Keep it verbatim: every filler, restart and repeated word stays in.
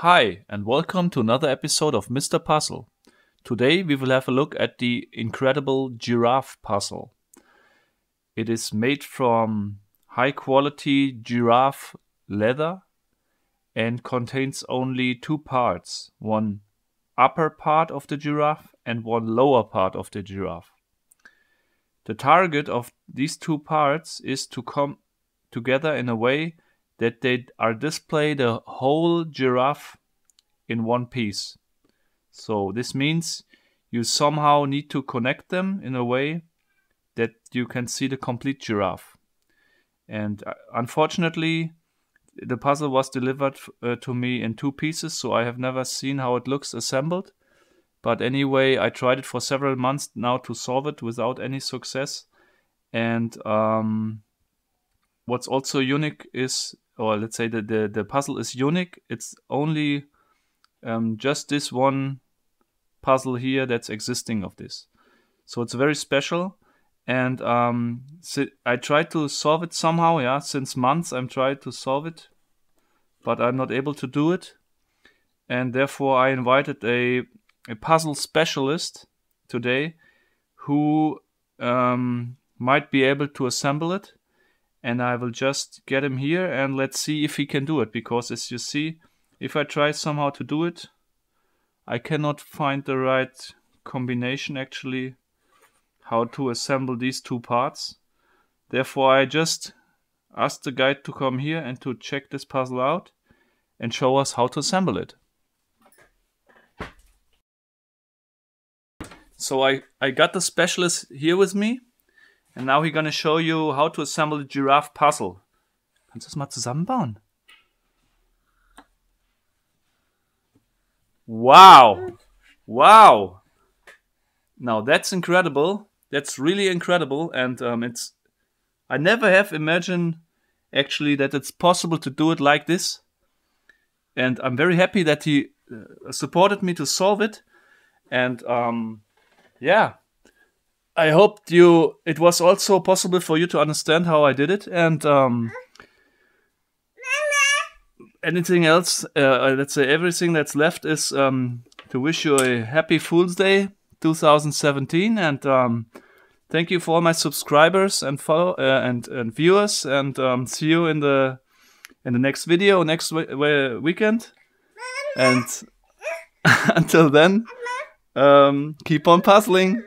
Hi, and welcome to another episode of Mister Puzzle. Today we will have a look at the Incredible Giraffe Puzzle. It is made from high quality giraffe leather and contains only two parts, one upper part of the giraffe and one lower part of the giraffe. The target of these two parts is to come together in a way that they are displayed a whole giraffe in one piece. So this means you somehow need to connect them in a way that you can see the complete giraffe. And unfortunately, the puzzle was delivered uh, to me in two pieces, so I have never seen how it looks assembled. But anyway, I tried it for several months now to solve it without any success. And um, what's also unique is, or let's say that the, the puzzle is unique. It's only um, just this one puzzle here that's existing of this. So it's very special. And um, so I tried to solve it somehow, yeah, since months I'm trying to solve it, but I'm not able to do it. And therefore I invited a, a puzzle specialist today who um, might be able to assemble it. And I will just get him here and let's see if he can do it, because as you see, if I try somehow to do it, I cannot find the right combination actually how to assemble these two parts. Therefore I just asked the guide to come here and to check this puzzle out and show us how to assemble it. So I, I got the specialist here with me. And now he's gonna show you how to assemble the giraffe puzzle. Kannst du das mal zusammenbauen? Wow! Wow! Now that's incredible. That's really incredible. And um, it's... I never have imagined actually that it's possible to do it like this. And I'm very happy that he uh, supported me to solve it. And um, yeah. I hoped you, it was also possible for you to understand how I did it, and um, anything else, uh, let's say everything that's left is um, to wish you a happy Fool's Day two thousand seventeen, and um, thank you for all my subscribers and follow uh, and, and viewers, and um, see you in the in the next video next weekend, and until then, um, keep on puzzling.